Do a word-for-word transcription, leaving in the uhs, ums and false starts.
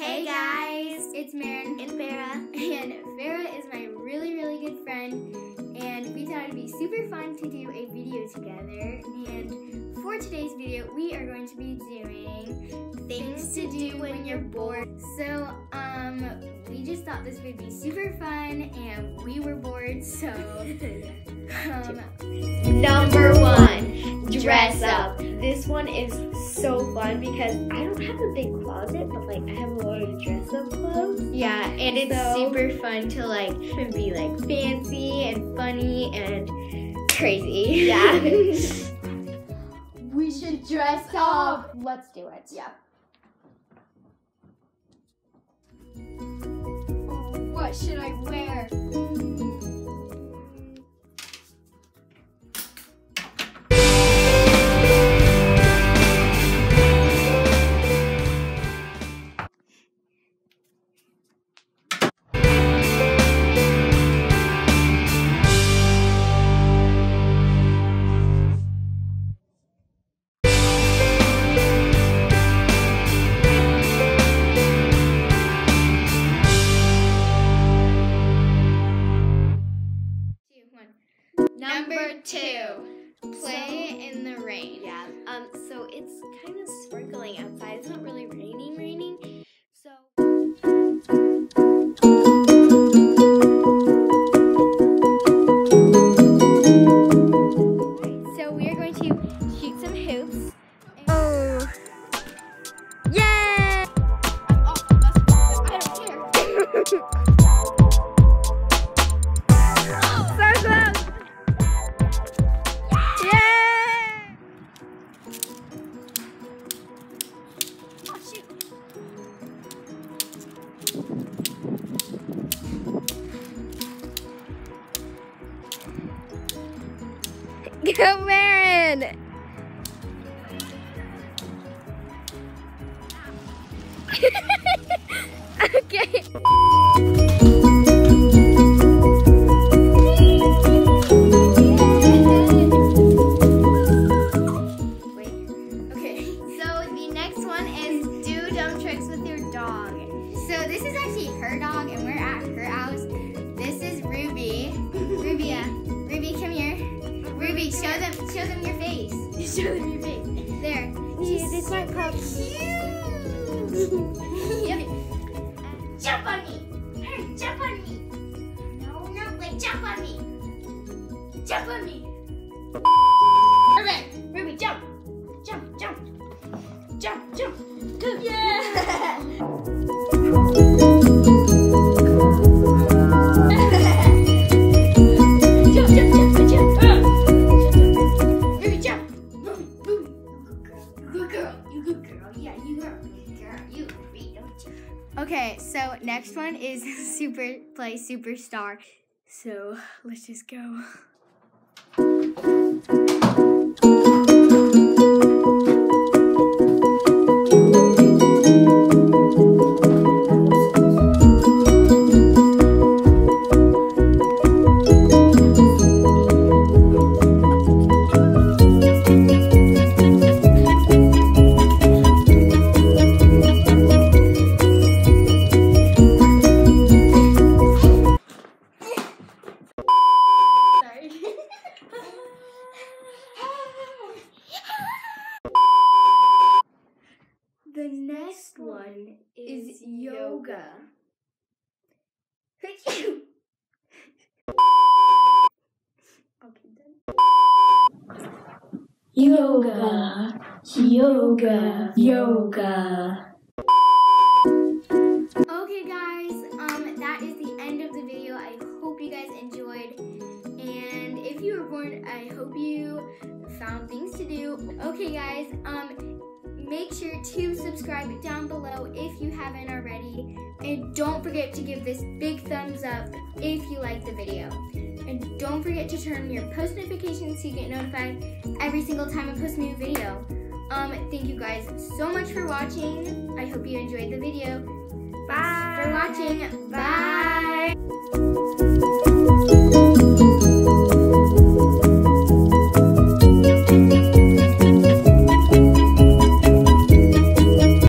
Hey guys, it's Marin and Vera, and Vera is my really, really good friend, and we thought it'd be super fun to do a video together. And for today's video, we are going to be doing things to do when you're bored. So, um, we just thought this would be super fun, and we were bored, so, um, number one, dress up. This one is so fun because I don't have a big closet, but like I have a lot of dress up clothes. Yeah, and it's so super fun to like be like fancy and funny and crazy. Yeah. We should dress up. Let's do it. Yeah. What should I wear? Number two, play in the rain. Yeah. Um. So it's kind of sprinkling outside. It's not really raining, raining. So. So we are going to shoot some hoops. Oh. Yeah. Oh, I don't care. Go, Marin! Okay. Show them, show them your face. Show them your face. There. She's yeah, this so cute. Yep. uh, jump on me. Hey, jump on me. No, no, like jump on me. Jump on me. Perfect. Ruby, jump. Jump, jump. Jump, jump. Go. Yeah. Okay, so next one is super play superstar. So let's just go. The next one is yoga. Okay, then. Yoga, yoga, yoga. Okay, guys, um, that is the end of the video. I hope you guys enjoyed, and if you were bored, I hope you found things to do. Okay, guys, um. Make sure to subscribe down below if you haven't already. And don't forget to give this big thumbs up if you like the video. And don't forget to turn on your post notifications so you get notified every single time I post a new video. Um, thank you guys so much for watching. I hope you enjoyed the video. Bye. Thanks for watching. Bye. Bye.